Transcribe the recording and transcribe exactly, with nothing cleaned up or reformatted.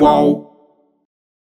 Wow.